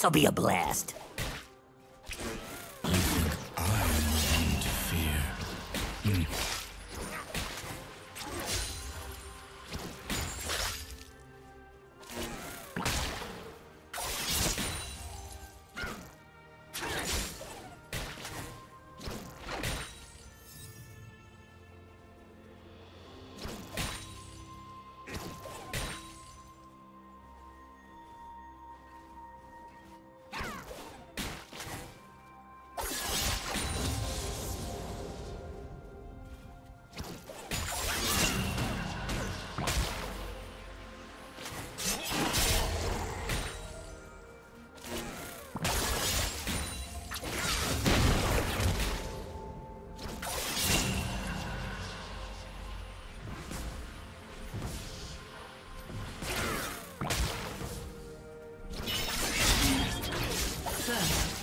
This'll be a blast. I won't fear. Blood.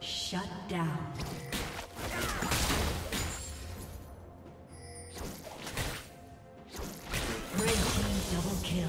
Shut down. Red team double kill.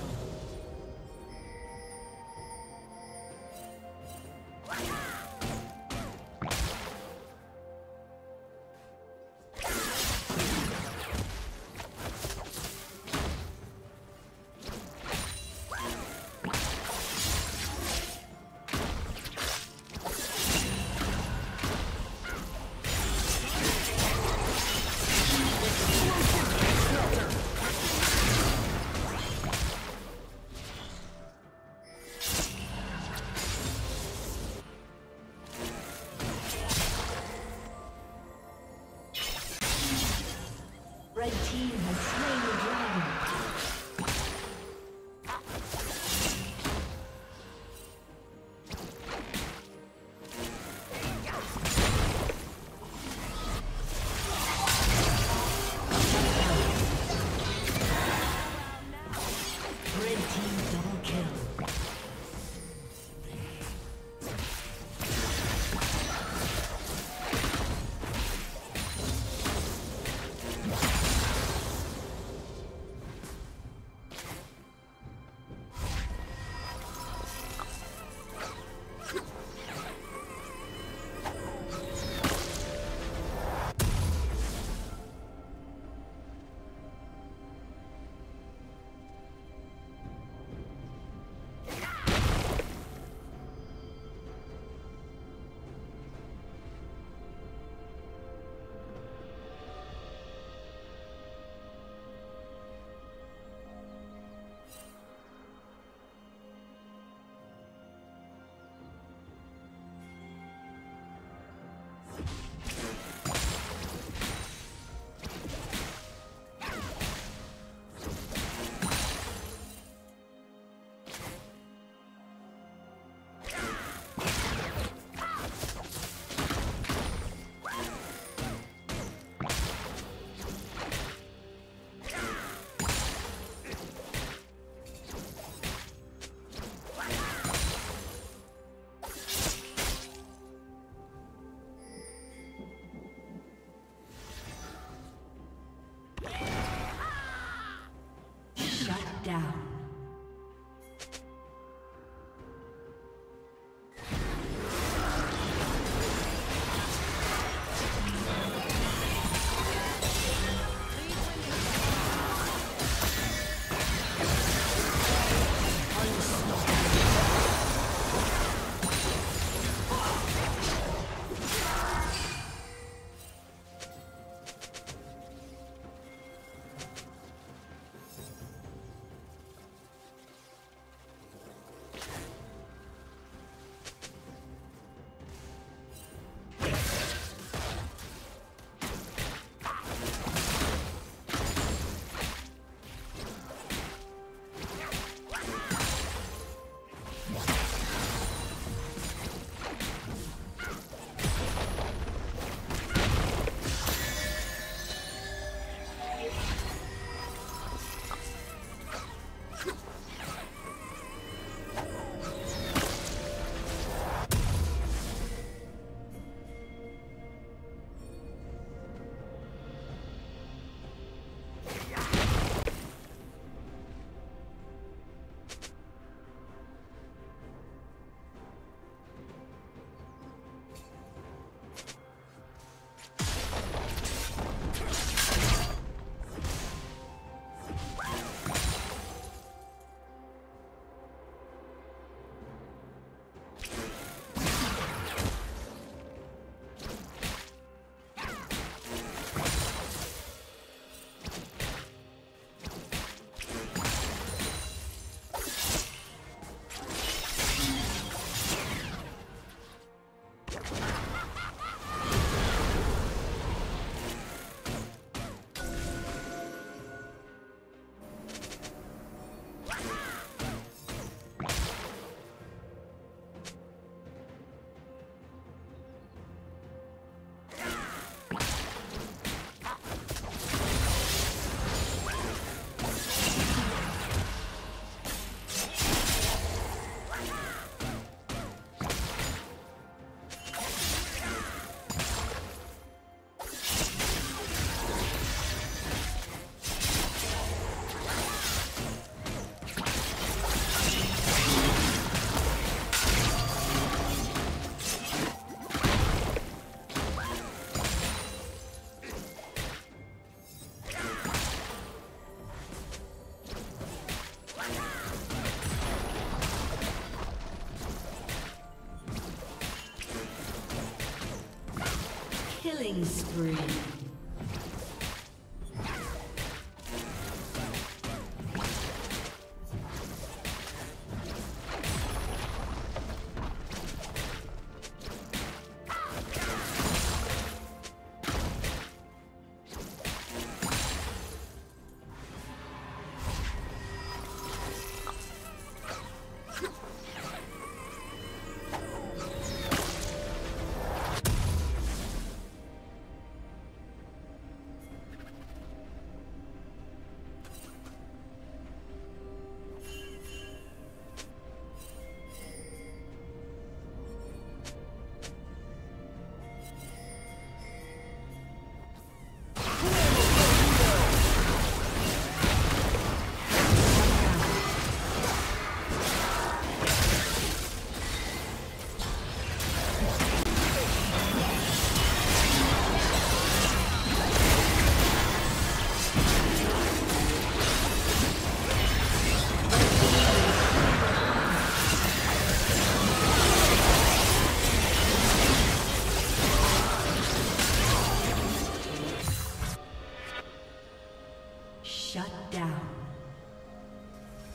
Killing spree.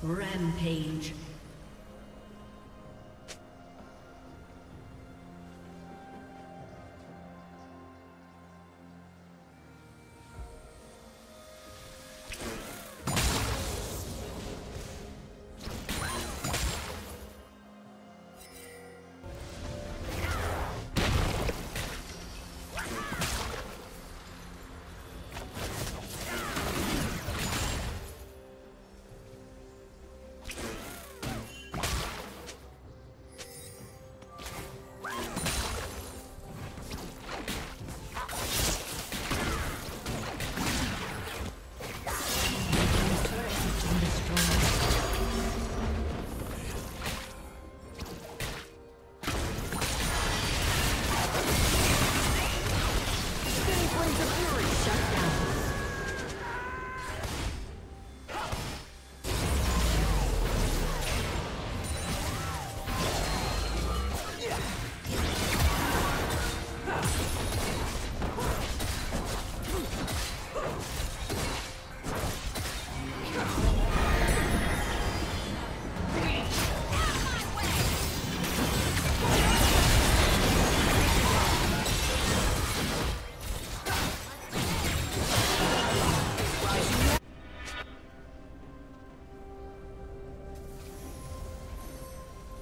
Rampage.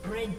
Red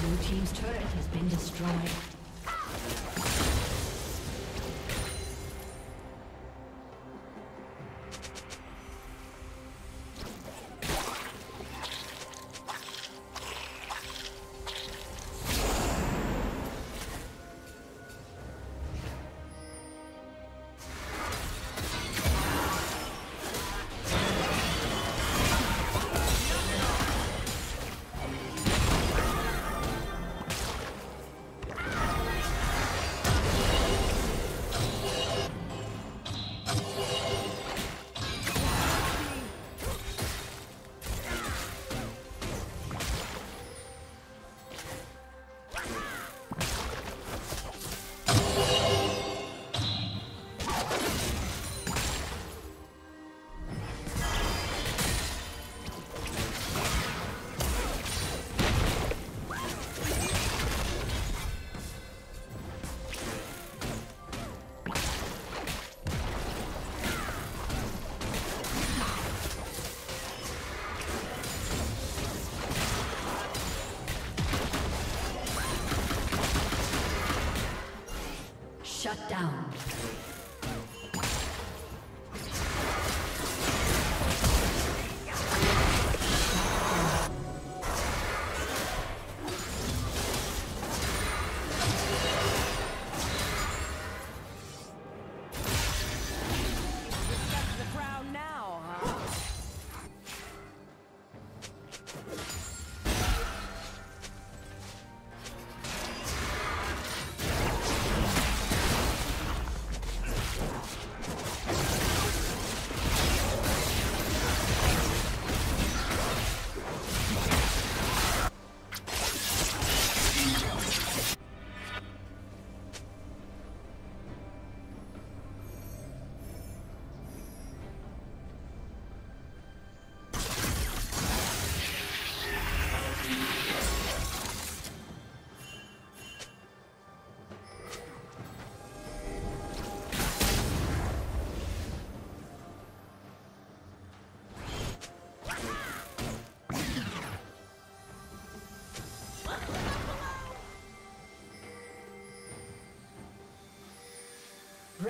Blue team's turret has been destroyed. Shut down. Get to the ground now, huh?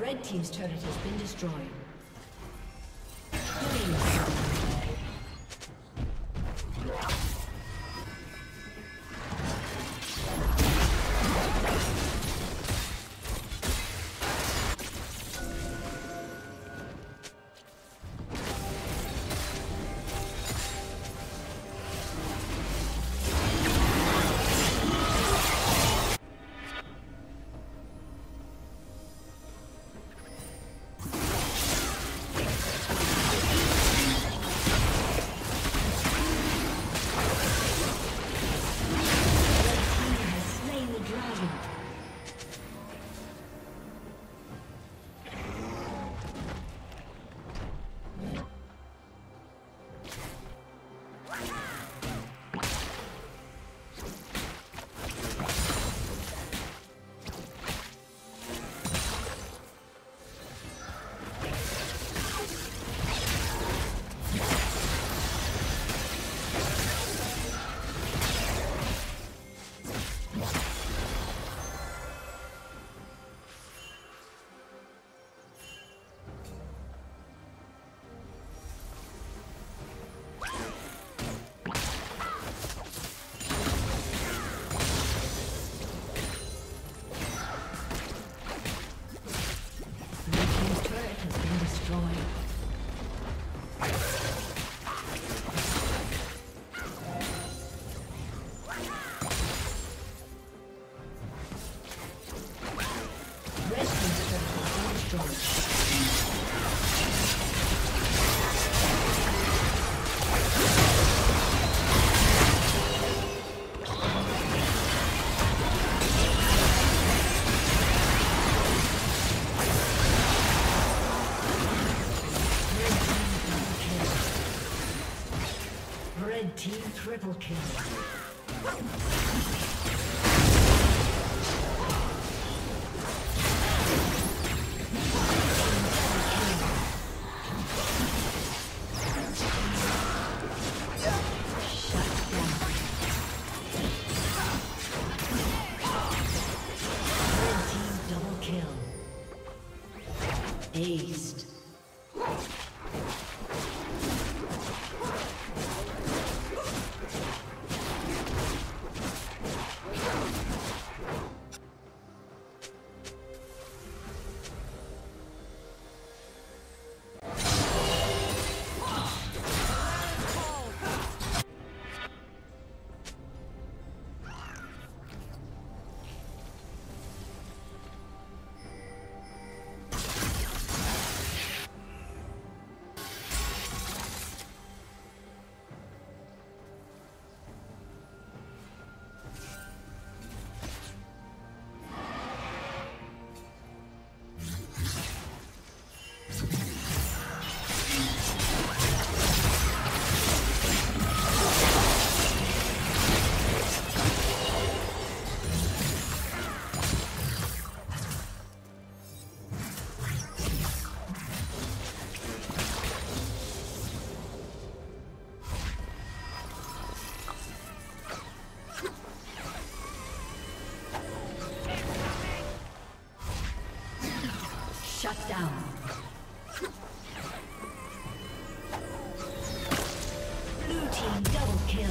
Red team's turret has been destroyed. Team triple kill. Shut down. Blue team double kill.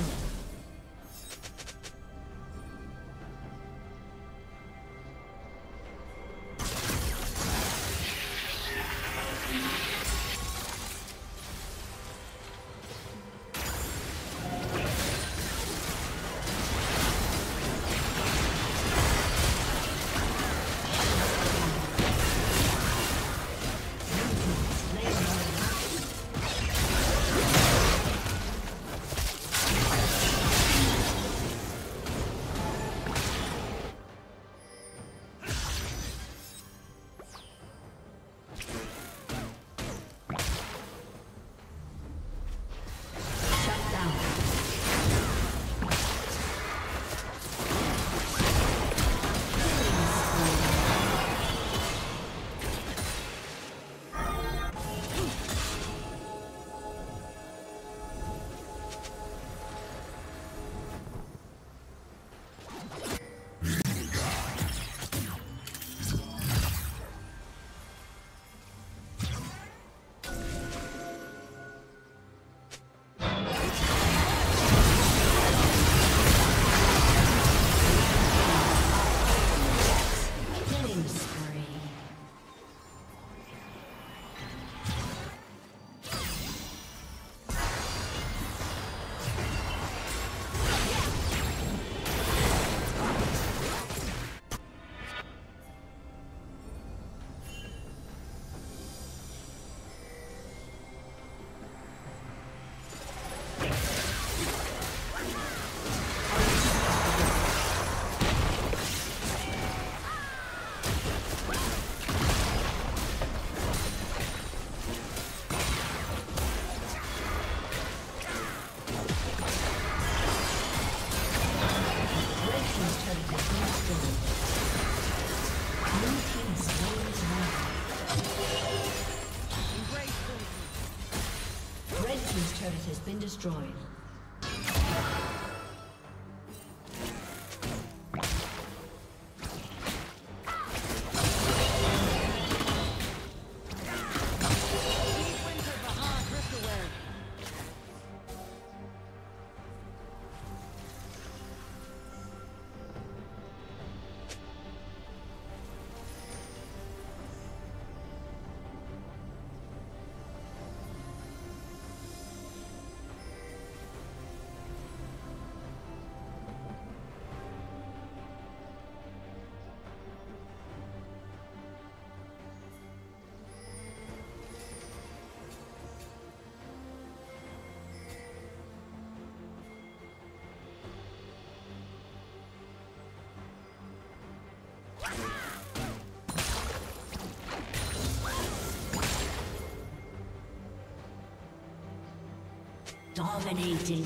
been destroyed. Dominating.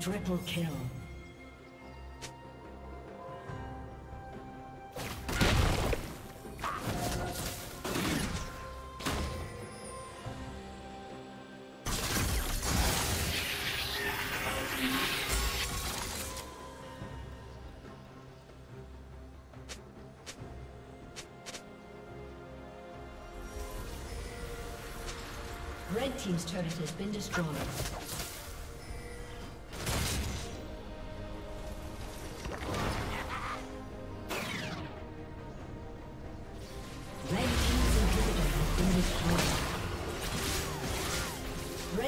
Triple kill. Red team's turret has been destroyed.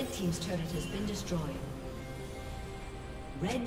Team's turret has been destroyed. Red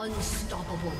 Unstoppable.